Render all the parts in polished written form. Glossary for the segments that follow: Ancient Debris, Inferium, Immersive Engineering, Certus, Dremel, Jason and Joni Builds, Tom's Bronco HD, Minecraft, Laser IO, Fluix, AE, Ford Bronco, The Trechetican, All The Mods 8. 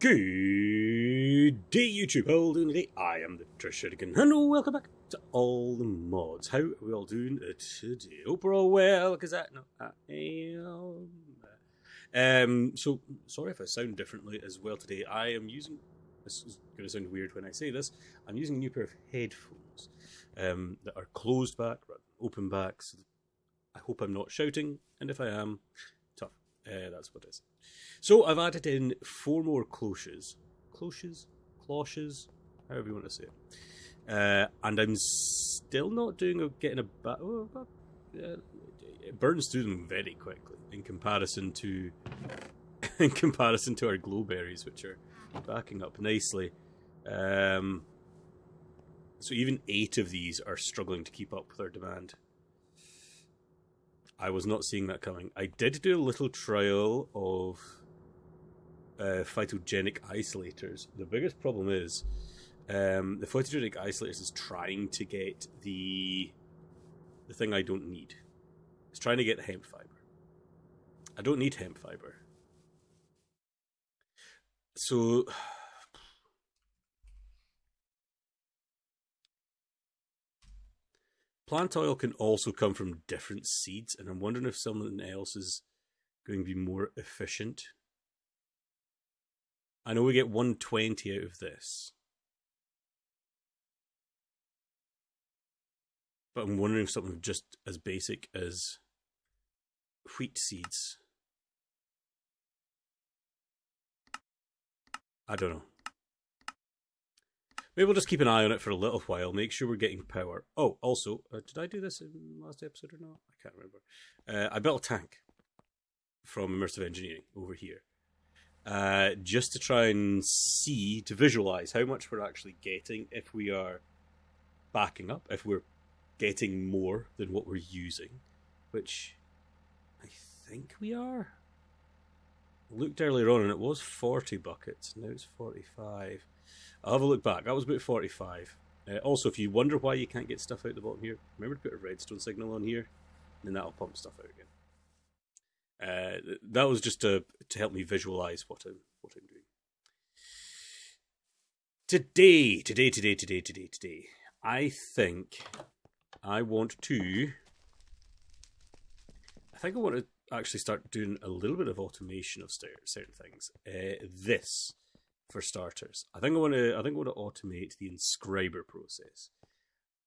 Good day, YouTube. How are you doing today? I am the Trechetican, and welcome back to all the mods. How are we all doing today? Hope we're all well, because I am. So, sorry if I sound differently as well today. I am using, this is going to sound weird when I say this, I'm using a new pair of headphones that are closed back, open back, so I hope I'm not shouting, and if I am, tough. That's what it is. So I've added in four more cloches. Cloches? Cloches? However you want to say it. And I'm still not doing or getting a bad... Oh, it burns through them very quickly in comparison to... in comparison to our glowberries, which are backing up nicely. So even 8 of these are struggling to keep up with our demand. I was not seeing that coming. I did do a little trial of phytogenic isolators. The biggest problem is the phytogenic isolators is trying to get the thing I don't need. It's trying to get hemp fiber. I don't need hemp fiber. So plant oil can also come from different seeds, and I'm wondering if something else is going to be more efficient. I know we get 120 out of this, but I'm wondering if something just as basic as wheat seeds. I don't know. Maybe we'll just keep an eye on it for a little while, make sure we're getting power. Oh, also, did I do this in the last episode or not? I can't remember. I built a tank from Immersive Engineering over here, just to try and see, to visualise how much we're actually getting if we are backing up, if we're getting more than what we're using, which I think we are. I looked earlier on and it was 40 buckets, now it's 45. I'll have a look back. That was about 45. Also, if you wonder why you can't get stuff out the bottom here, remember to put a redstone signal on here, and then that'll pump stuff out again. That was just to help me visualise what I'm doing. Today, I think I want to... I want to actually start doing a little bit of automation of certain things. This... for starters, I think I want to automate the inscriber process,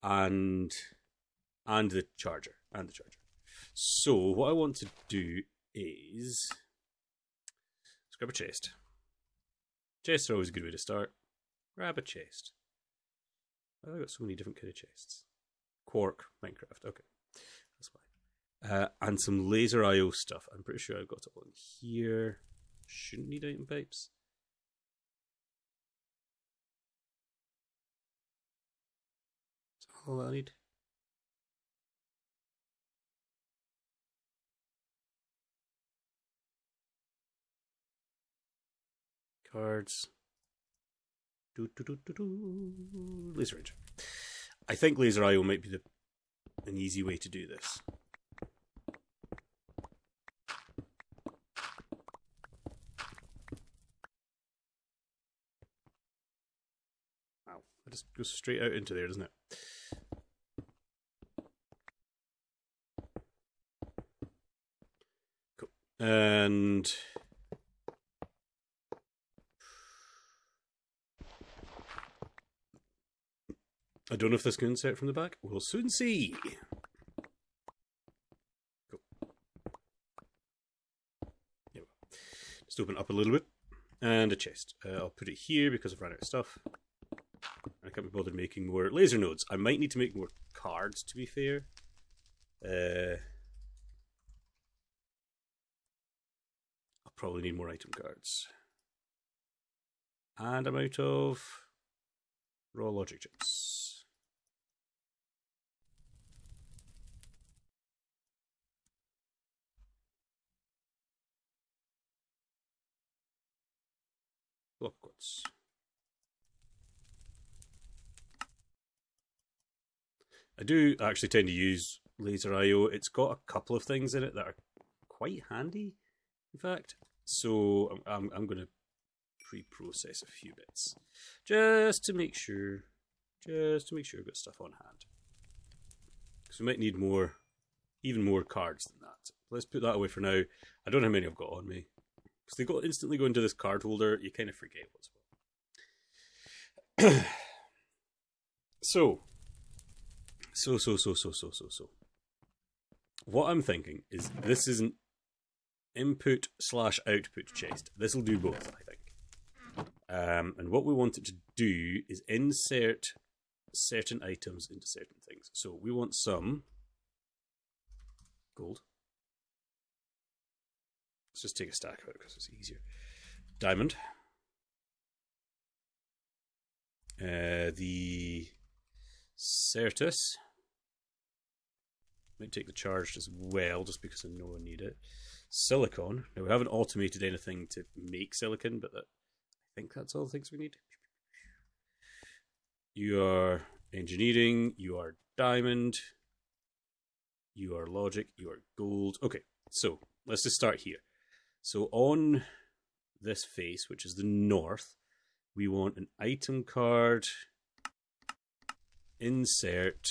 and the charger, So what I want to do is let's grab a chest. Chests are always a good way to start. Grab a chest. Why have I got so many different kind of chests? Quark, Minecraft. Okay, that's fine. And some laser IO stuff. I'm pretty sure I've got it on here. Shouldn't need item pipes. All I need. Cards. Laser Ranger. I think Laser IO might be an easy way to do this. Wow, that just goes straight out into there, doesn't it? And I don't know if this can insert from the back. We'll soon see. Cool. There we go. Just open it up a little bit. And a chest. I'll put it here because I've run out of stuff. I can't be bothered making more laser nodes. I might need to make more cards, to be fair. Probably need more item cards. And I'm out of raw logic chips. Block quartz. I do actually tend to use Laser IO. It's got a couple of things in it that are quite handy, in fact. So I'm going to pre-process a few bits, just to make sure we've got stuff on hand, because we might need more, even more cards than that. Let's put that away for now. I don't know how many I've got on me, because they got instantly go into this card holder. You kind of forget what's what. So. What I'm thinking is this is an input/output chest. This will do both, I think. And what we want it to do is insert certain items into certain things. So we want some gold. Let's just take a stack of it because it's easier. Diamond. The Certus. Might take the charged as well, just because I know I need it. Silicon. Now, we haven't automated anything to make silicon, but that, I think that's all the things we need. You are engineering, you are diamond, you are logic, you are gold. Okay, so let's just start here. So on this face, which is the north, we want an item card, insert...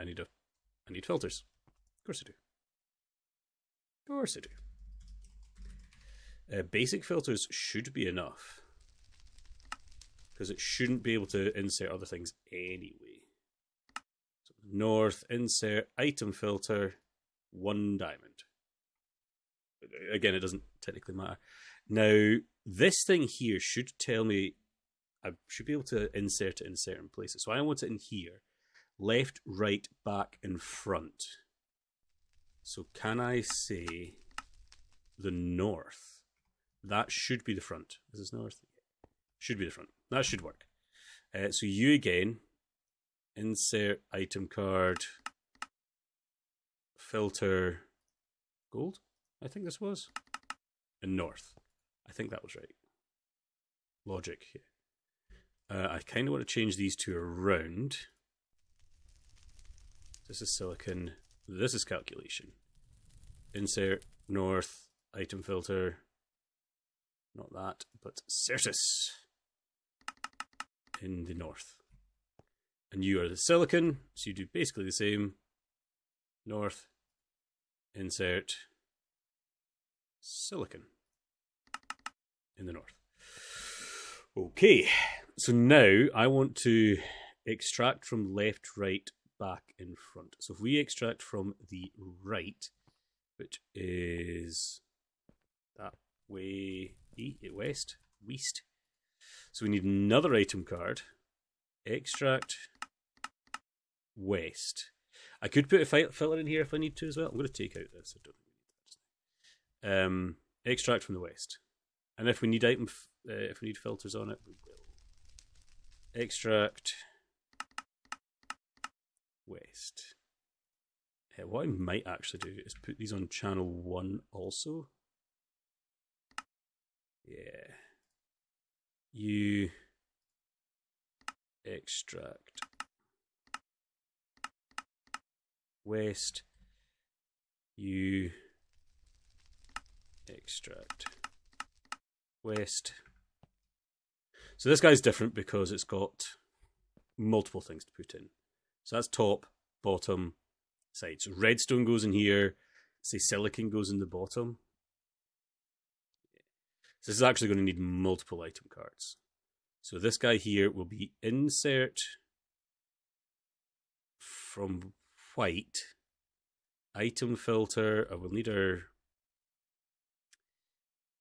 I need filters. Of course I do. Of course I do. Basic filters should be enough, because it shouldn't be able to insert other things anyway. So north, insert, item filter, 1 diamond. Again, it doesn't technically matter. Now, this thing here should tell me, I should be able to insert it in certain places. So I want it in here. Left, right, back, and front. So can I say the north? That should be the front. Is this north? Should be the front. That should work. So you again, insert item card, filter, gold, I think this was, and north. I think that was right. Logic here. I kind of want to change these two around. This is silicon, this is calculation. Insert, north, item filter, not that, but Certus in the north. And you are the silicon, so you do basically the same. North, insert, silicon in the north. Okay, so now I want to extract from left, right, back in front. So if we extract from the right, which is that way, west. So we need another item card. Extract west. I could put a filter in here if I need to as well. I'm going to take out this. I don't need that. Extract from the west. And if we need if we need filters on it, we will. Extract west. Yeah, what I might actually do is put these on channel 1 also. Yeah. You extract west. You extract west. So this guy's different because it's got multiple things to put in. So that's top, bottom, side. So redstone goes in here. Say silicon goes in the bottom. So this is actually going to need multiple item cards. So this guy here will be insert from white, item filter. I will need our...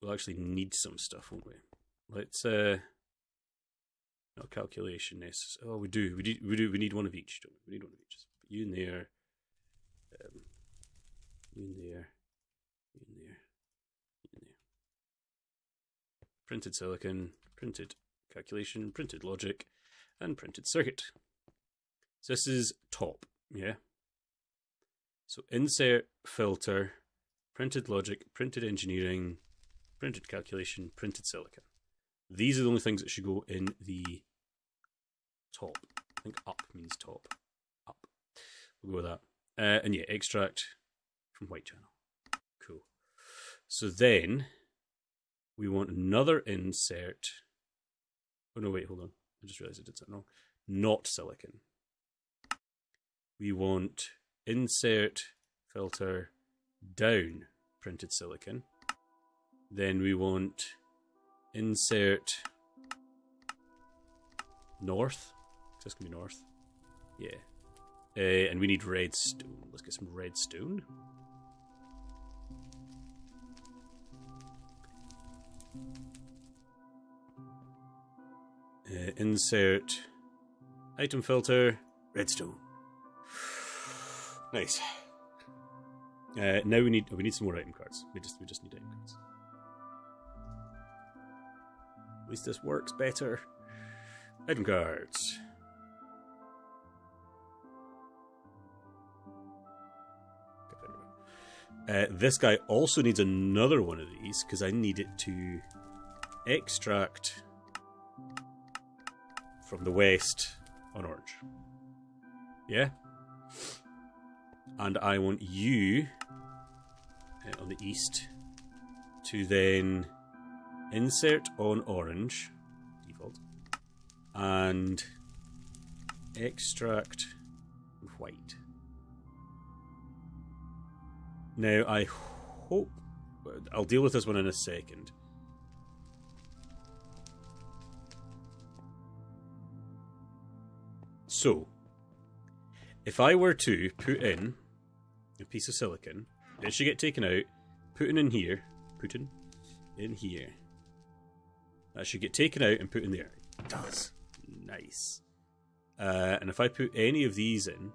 We'll actually need some stuff, won't we? Let's... Not calculation necessary. Oh, we need one of each, don't we? We need one of each. Put you in there, you in there, you in there, you in there. Printed silicon, printed calculation, printed logic, and printed circuit. So this is top, yeah? So insert, filter, printed logic, printed engineering, printed calculation, printed silicon. These are the only things that should go in the top. I think up means top. Up. We'll go with that. And yeah, extract from white channel. Cool. So then we want another insert. Oh no, wait, hold on. I just realized I did something wrong. Not silicon. We want insert filter down printed silicon. Then we want insert north. This can be north. Yeah. And we need redstone. Let's get some redstone. Insert item filter redstone. Nice. Now we need some more item cards. We just need item cards. At least this works better. Item cards. This guy also needs another one of these because I need it to extract from the west on orange. Yeah? And I want you on the east to then insert on orange, default, and extract white. Now I hope, I'll deal with this one in a second. So, if I were to put in a piece of silicon, it should get taken out, put in here, That should get taken out and put in there. It does. Nice. And if I put any of these in,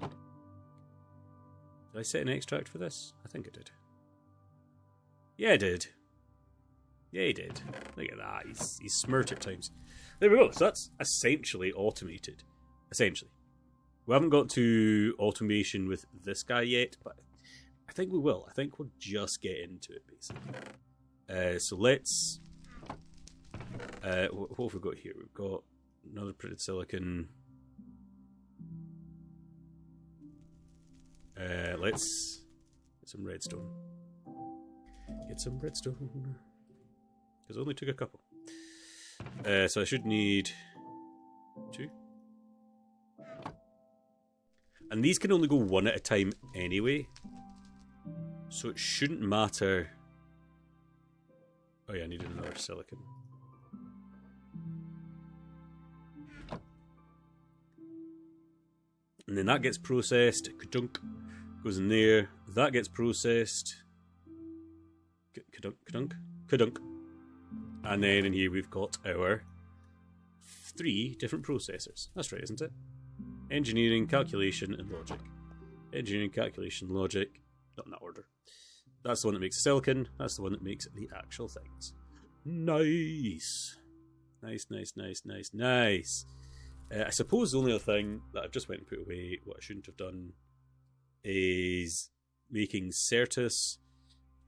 did I set an extract for this? I think I did. Yeah, I did. Yeah, he did. Look at that. He's smirt at times. There we go. So that's essentially automated. Essentially. We haven't got to automation with this guy yet, but I think we will. I think we'll just get into it, basically. So let's... what have we got here? We've got another printed silicon... let's get some redstone. Because I only took a couple. So I should need two. And these can only go one at a time anyway. So it shouldn't matter. Oh yeah, I needed another silicon. And then that gets processed. Kadunk goes in there. That gets processed. Kadunk, kadunk, kadunk. And then in here we've got our three different processors. That's right, isn't it? Engineering, calculation, and logic. Engineering, calculation, logic. Not in that order. That's the one that makes silicon. That's the one that makes the actual things. Nice. Nice, nice, nice, nice, nice. I suppose the only other thing that I've just went and put away, what I shouldn't have done, is making Certus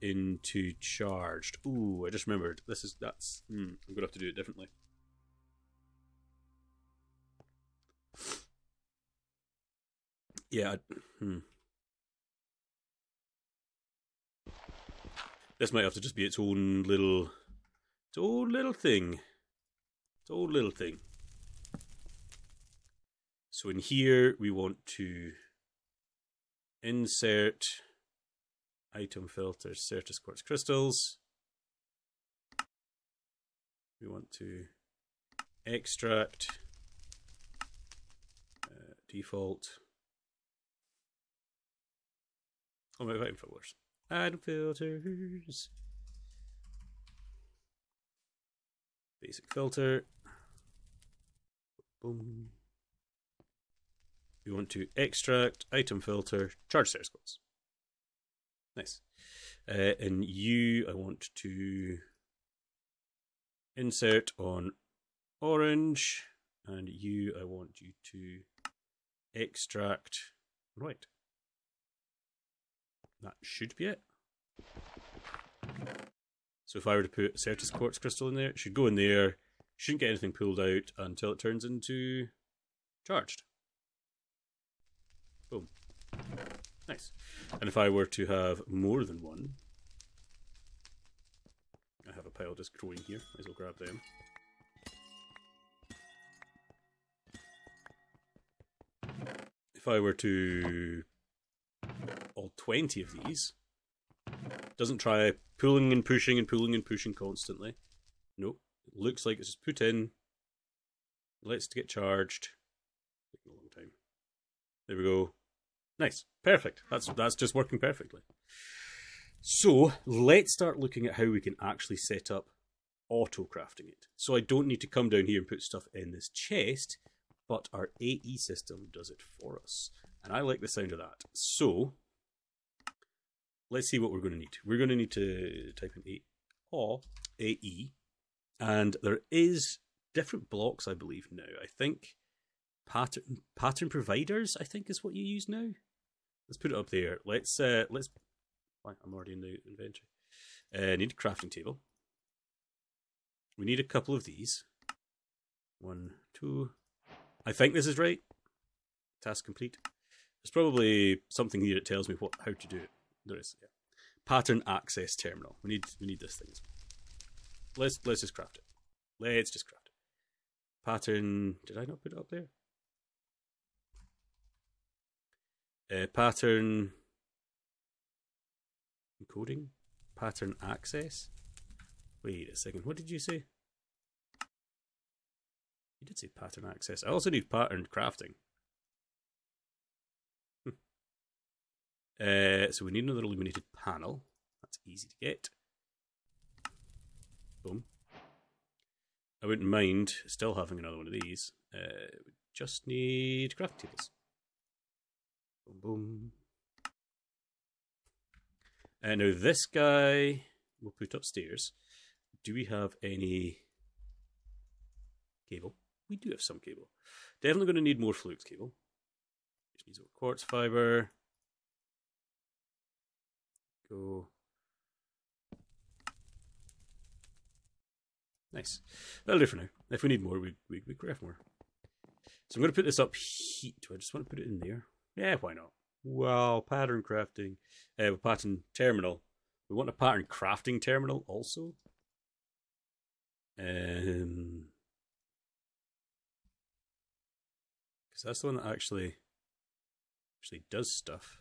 into charged. Ooh, I just remembered. This is, that's, I'm going to have to do it differently. Yeah, This might have to just be its own little thing. So in here, we want to insert item filter Certus quartz crystals. We want to extract default. Oh, my item filters. Item filters. Basic filter. Boom. We want to extract item filter charge Certus quartz. Nice. And you, I want to insert on orange, and you, I want you to extract white. That should be it. So if I were to put Certus quartz crystal in there, it should go in there. Shouldn't get anything pulled out until it turns into charged. Boom. Nice. And if I were to have more than one, pile just growing here. Might as well grab them. If I were to all 20 of these, doesn't try pulling and pushing and pulling and pushing constantly. Nope. It looks like it's just put in. Let's get charged. Taking a long time. There we go. Nice. Perfect. That's just working perfectly. So let's start looking at how we can actually set up auto crafting it. So I don't need to come down here and put stuff in this chest, but our AE system does it for us. And I like the sound of that. So let's see what we're going to need. We're going to need to type in AE. And there is different blocks, I believe, now. I think pattern providers, I think, is what you use now. Let's put it up there. Let's. I'm already in the inventory. Need a crafting table. We need a couple of these. 1, 2. I think this is right. Task complete. There's probably something here that tells me how to do it. There is. Yeah. Pattern access terminal. We need this thing. Let's just craft it. Let's just craft it. Pattern. Did I not put it up there? Pattern encoding. Pattern access. Wait a second. What did you say? You did say pattern access. I also need pattern crafting. So we need another illuminated panel. That's easy to get. Boom. I wouldn't mind still having another one of these. We just need crafting tables. Boom, boom. And now this guy we'll put upstairs. Do we have any cable? We do have some cable. Definitely going to need more Fluix cable. Which needs more quartz fiber. Go. Nice. That'll do for now. If we need more, we craft more. So I'm going to put this up here. Do I just want to put it in there? Yeah, why not? Wow, pattern crafting. Pattern terminal. We want a pattern crafting terminal also. Because that's the one that actually does stuff.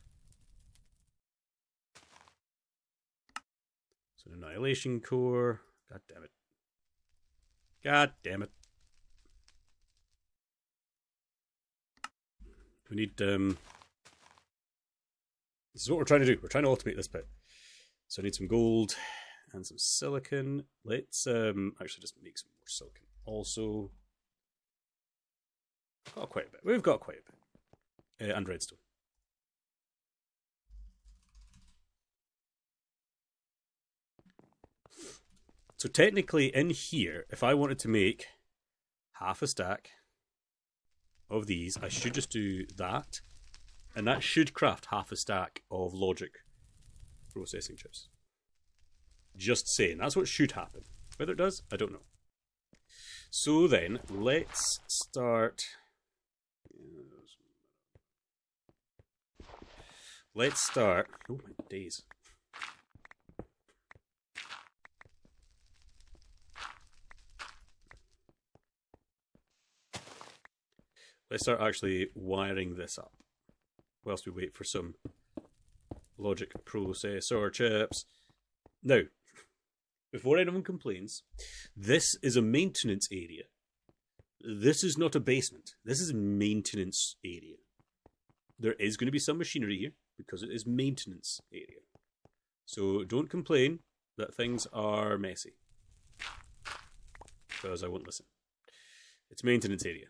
So annihilation core. God damn it. God damn it. We need, this is what we're trying to do. We're trying to automate this bit. So I need some gold and some silicon. Let's actually just make some more silicon. Also, got quite a bit. We've got quite a bit. And redstone. So technically in here, if I wanted to make half a stack of these, I should just do that. And that should craft half a stack of logic processing chips. Just saying, that's what should happen. Whether it does, I don't know. So then, let's start... Oh my days. Let's start actually wiring this up whilst we wait for some logic processor chips. Now, before anyone complains, this is a maintenance area. This is not a basement. This is a maintenance area. There is going to be some machinery here because it is maintenance area. So don't complain that things are messy. Because I won't listen. It's maintenance area.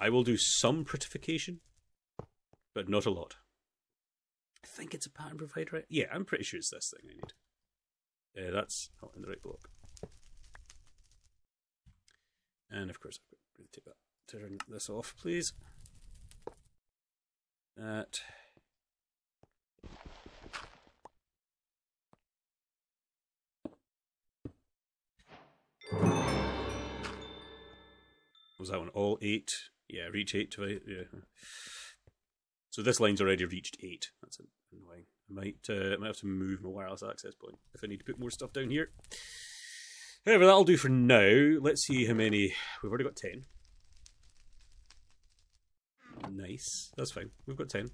I will do some prettification, but not a lot. I think it's a pattern provider, right? Yeah, I'm pretty sure it's this thing I need. That's not in the right block. And of course, I'm going to take that. Turn this off, please. That. Was that one all 8? Yeah, reach 8 to 8. Yeah. So this line's already reached 8. That's annoying. I might have to move my wireless access point if I need to put more stuff down here. However, that'll do for now. Let's see how many. We've already got 10. Nice. That's fine. We've got 10.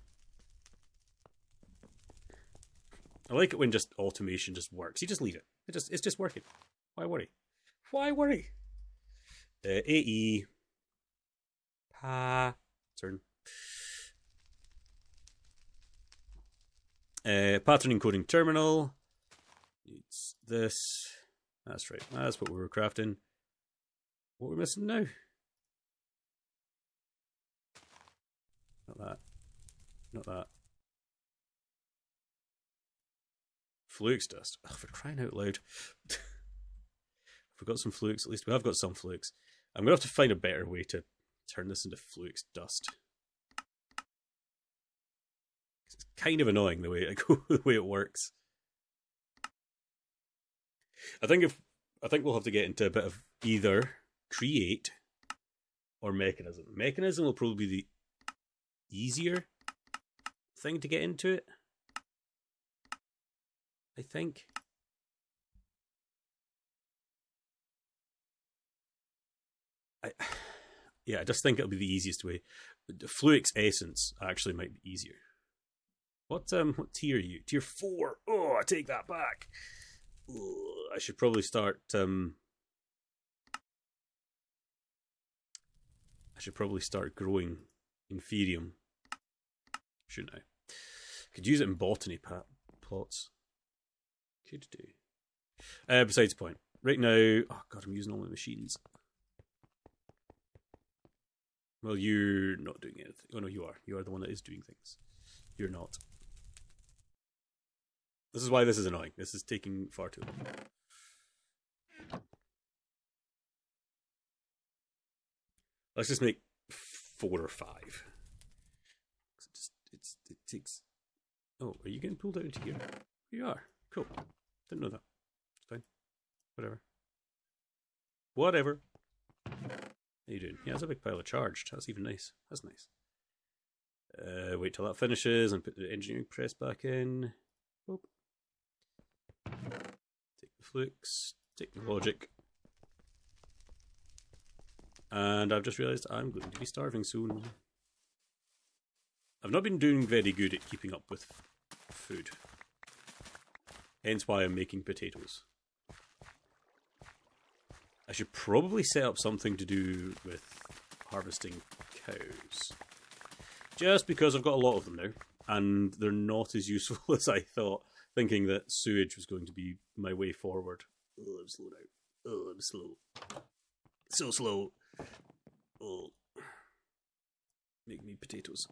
I like it when just automation just works. You just leave it. It's just working. Why worry? Why worry? AE. Turn. Pattern encoding terminal. Needs this. That's right. That's what we were crafting. What are we missing now? Not that. Not that. Fluix dust. Oh, for crying out loud. We've got some Fluix. At least we have got some Fluix. I'm going to have to find a better way to turn this into Fluix dust. It's kind of annoying the way it goes, the way it works. I think we'll have to get into a bit of either create or mechanism. Mechanism will probably be the easier thing to get into it, I think. Yeah, I just think it'll be the easiest way. The Fluix essence actually might be easier. What tier are you? Tier 4. Oh, I take that back. Oh, I should probably start. I should probably start growing Inferium, shouldn't I? Could use it in botany plots. Could do. Besides the point. Right now, oh god, I'm using all my machines. Well, you're not doing anything. Oh no, you are. You are the one that is doing things. You're not. This is why this is annoying. This is taking far too long. Let's just make 4 or 5. It takes. Oh, are you getting pulled out into here? You are. Cool. Didn't know that. It's fine. Whatever. Whatever. How you doing? Yeah, that's a big pile of charged. That's even nice. That's nice. Wait till that finishes and put the engineering press back in. Boop. Take the Fluix. Take the logic. And I've just realised I'm going to be starving soon. I've not been doing very good at keeping up with food. Hence why I'm making potatoes. I should probably set up something to do with harvesting cows. Just because I've got a lot of them now, and they're not as useful as I thought, thinking that sewage was going to be my way forward. Oh, I'm slow now. Oh, I'm slow. So slow. Oh. Make me potatoes.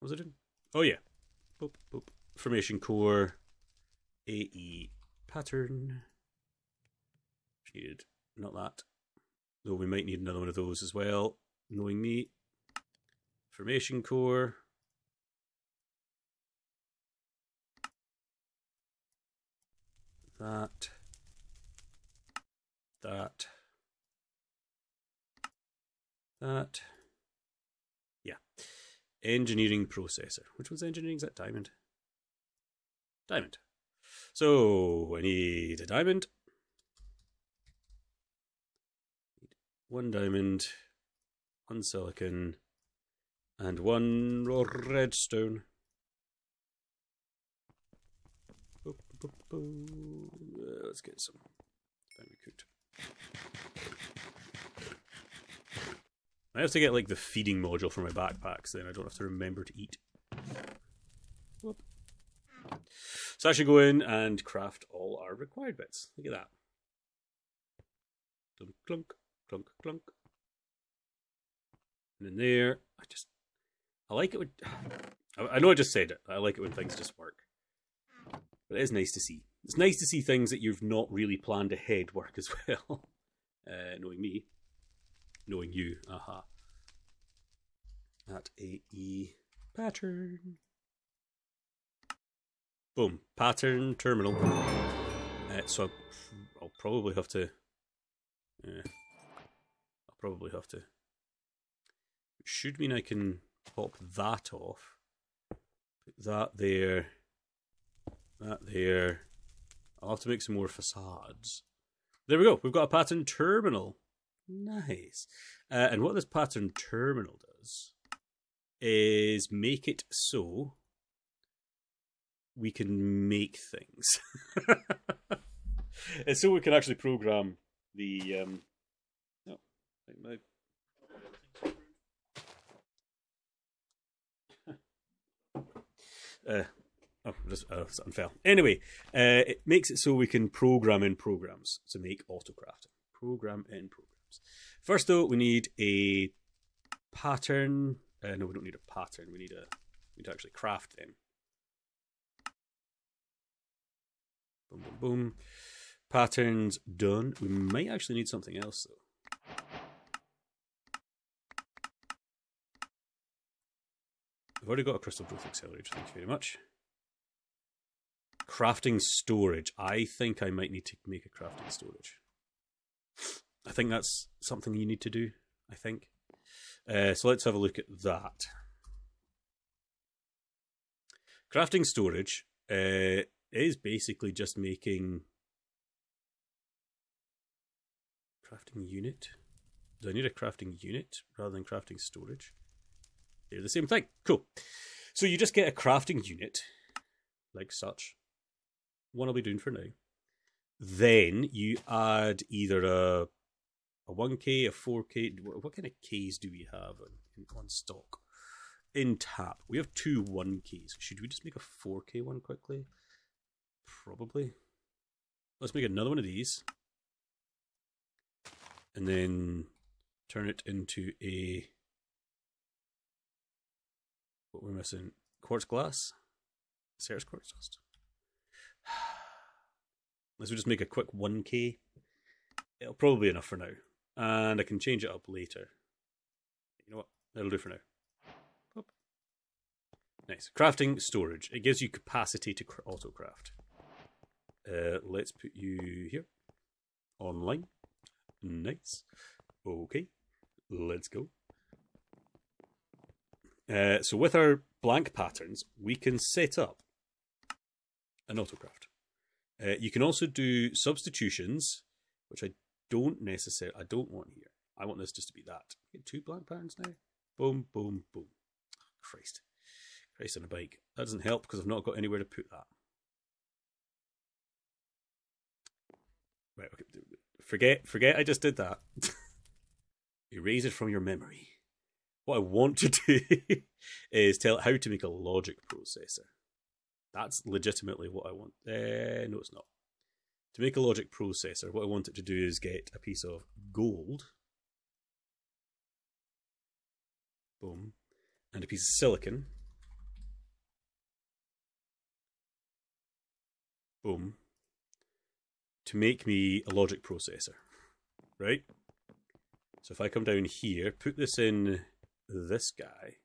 What was I doing? Oh yeah. Boop, boop. Formation core. AE. Pattern. Needed. Not that. Though we might need another one of those as well, knowing me. Formation core. That. That. That. Yeah. Engineering processor. Which one's engineering? Is that diamond? Diamond. So, I need a diamond. Need 1 diamond, 1 silicon, and 1 redstone. Let's get some. Diamond cooked. I have to get like the feeding module for my backpacks, then I don't have to remember to eat. Whoop. So I should go in and craft all our required bits. Look at that. Clunk, clunk, clunk, clunk. And in there, I like it when... I know I just said it, I like it when things just work. But it is nice to see. It's nice to see things that you've not really planned ahead work as well. Knowing me. Knowing you. Aha. That AE pattern. Boom. Pattern terminal. So I'll probably have to... Should mean I can pop that off. Put that there. That there. I'll have to make some more facades. There we go. We've got a pattern terminal. Nice. And what this pattern terminal does is make it so we can make things. And so we can actually program the... oh, my... oh, this, something fell. Anyway, it makes it so we can program in programs to make autocrafting. Program in programs. First, though, we need a pattern. No, we don't need a pattern. We need to actually craft them. Boom, boom, boom. Patterns done. We might actually need something else, though. I've already got a crystal growth accelerator, thank you very much. Crafting storage. I think I might need to make a crafting storage. I think that's something you need to do, I think. So let's have a look at that. Crafting storage is basically just making... Crafting unit? Do I need a crafting unit rather than crafting storage? They're the same thing. Cool. So you just get a crafting unit, like such. One I'll be doing for now. Then you add either a 1K, a 4K. What kind of Ks do we have on stock? In tap, we have two 1Ks. Should we just make a 4K one quickly? Probably. Let's make another one of these. And then turn it into a... What we're missing? Quartz glass? Certus quartz dust? Unless we just make a quick 1K. It'll probably be enough for now. And I can change it up later. You know what? That'll do for now. Oop. Nice. Crafting storage. It gives you capacity to auto-craft. Let's put you here. Online. Nice. Okay. Let's go. So with our blank patterns, we can set up an autocraft. You can also do substitutions, which I don't necessarily, I don't want here. I want this just to be that. Get two blank patterns now. Boom, boom, boom. Oh, Christ. Christ on a bike. That doesn't help because I've not got anywhere to put that. Right, okay. Forget I just did that. Erase it from your memory. What I want to do is tell it how to make a logic processor. That's legitimately what I want. No, it's not. To make a logic processor, what I want it to do is get a piece of gold. Boom. And a piece of silicon. Boom. To make me a logic processor. Right? So if I come down here, put this in... this guy.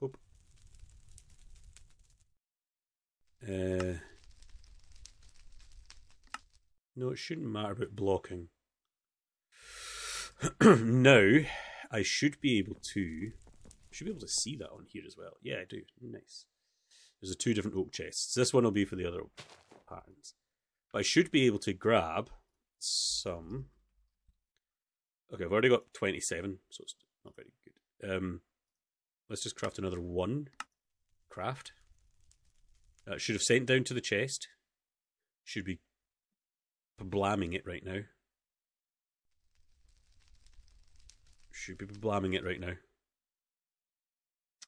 Boop. No, it shouldn't matter about blocking. Now, I should be able to see that on here as well. Yeah, I do. Nice. There's two different oak chests. This one will be for the other patterns. But I should be able to grab some. Okay, I've already got 27, so it's not very good. Let's just craft another one. Craft. That should have sent down to the chest. Should be blamming it right now. Should be blamming it right now.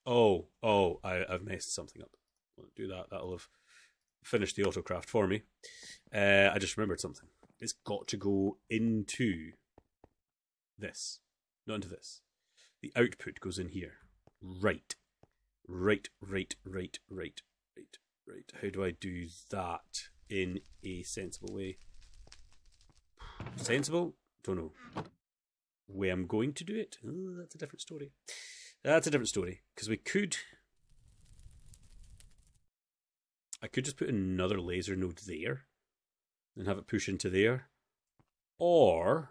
Oh, oh, I've messed something up. Won't do that. That'll have finished the autocraft for me. I just remembered something. It's got to go into this. Not into this. The output goes in here. Right. Right. How do I do that in a sensible way? Sensible? Don't know. Way I'm going to do it? Oh, that's a different story. That's a different story. Because we could... I could just put another laser node there and have it push into there. Or...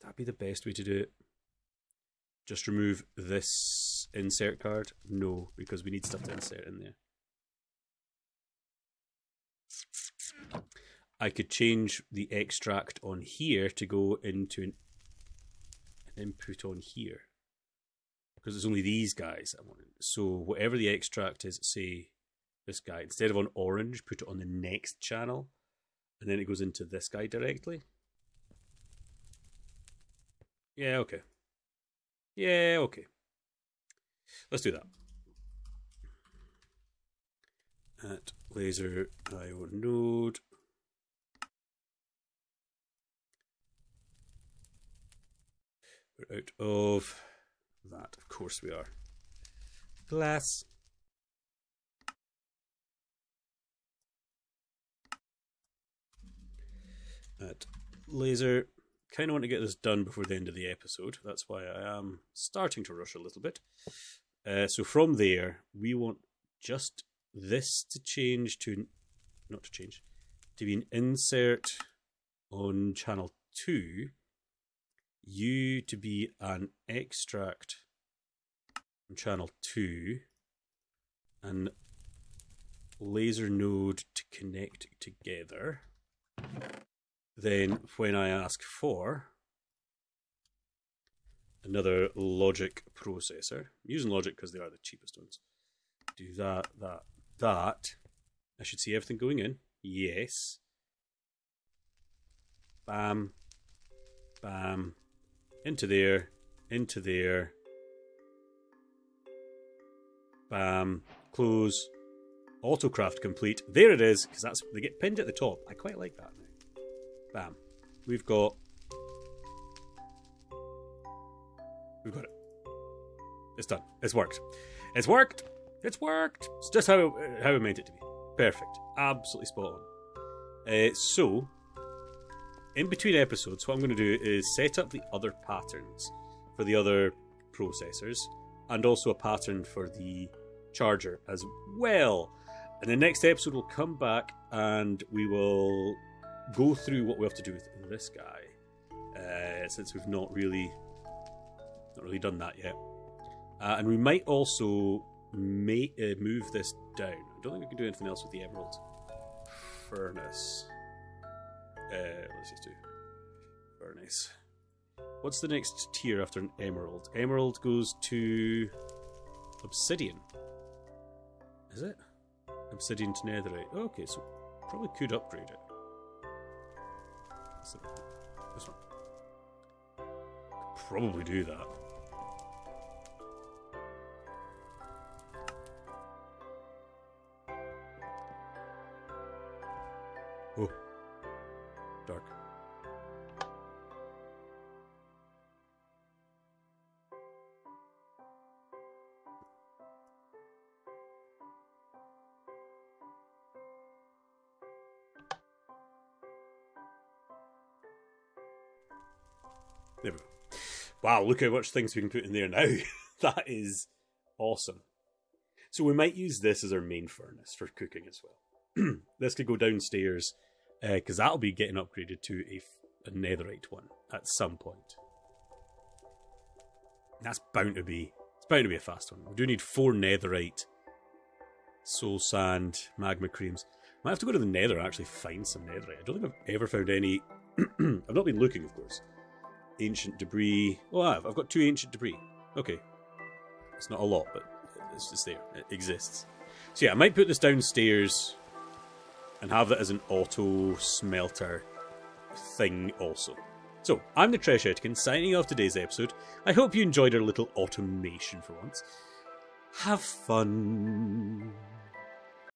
That'd be the best way to do it. Just remove this insert card? No, because we need stuff to insert in there. I could change the extract on here to go into an input on here. Because it's only these guys I want. So whatever the extract is, say this guy, instead of on orange, put it on the next channel. And then it goes into this guy directly. Yeah, okay. Yeah, okay. Let's do that. At laser IO node. We're out of that. Of course we are. Glass. At laser. Kind of want to get this done before the end of the episode. That's why I am starting to rush a little bit. So from there, we want just this to change to, not to change, to be an insert on channel 2. U to be an extract on channel 2, and laser node to connect together. Then when I ask for another logic processor, I'm using logic because they are the cheapest ones, do that, that, that. I should see everything going in. Yes. Bam. Bam. Into there, into there, bam, close, autocraft complete. There it is, because that's they get pinned at the top. I quite like that now. Bam, we've got it. It's done. It's worked. It's worked. It's worked. It's just how we meant it to be. Perfect. Absolutely spot on. So. In between episodes, what I'm going to do is set up the other patterns for the other processors and also a pattern for the charger as well. And the next episode we'll come back and we will go through what we have to do with this guy, since we've not really done that yet. And we might also move this down. I don't think we can do anything else with the emerald furnace. Let's just do furnace. What's the next tier after an emerald? Emerald goes to obsidian. Is it? Obsidian to netherite. Oh, okay, so probably could upgrade it. That's the, this one. Could probably do that. Oh. Dark. There we go. Wow, look how much things we can put in there now. That is awesome. So we might use this as our main furnace for cooking as well. This could go downstairs. Because that'll be getting upgraded to a netherite one at some point. That's bound to be, it's bound to be a fast one. We do need 4 netherite, soul sand, magma creams. Might have to go to the nether and actually find some netherite. I don't think I've ever found any. I've not been looking, of course. Ancient debris. Oh, I have. I've got 2 ancient debris. Okay. It's not a lot, but it's just there. It exists. So yeah, I might put this downstairs and have that as an auto smelter thing also. So, I'm the Trechetican, signing off today's episode. I hope you enjoyed our little automation for once. Have fun.